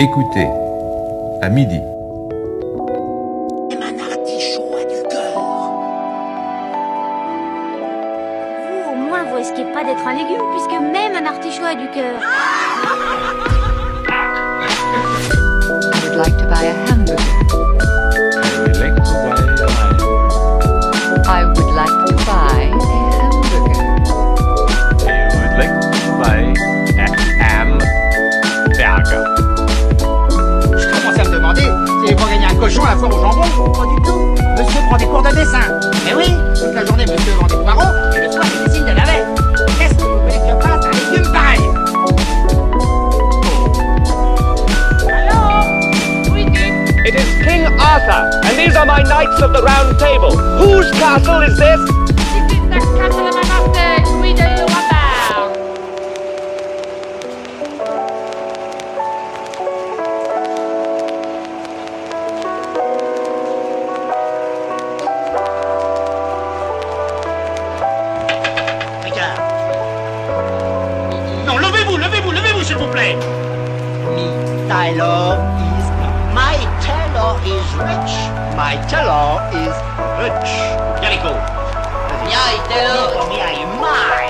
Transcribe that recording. Écoutez, à midi. Émane artichaut à du cœur. Vous, au moins, vous risquez pas d'être un légume, puisque même un artichaut a du cœur. I would like to buy a hamburger. I would like to buy a hamburger. I would like to buy a hamburger. I would like to buy a hamburger. C'est pour gagner un cochon à la foire au jambon, pas du tout. Monsieur prend des cours de dessin. Mais oui, toute la journée, monsieur vend des poireaux et le soir, il dessine de la veille. Qu'est-ce que vous voulez que fasse un légume pareil? Hello, we did. It is King Arthur, and these are my knights of the round table. Whose castle is this? This is the castle of my master, Louis de Lorraine. My tailor is rich. Very good. My tailor is my.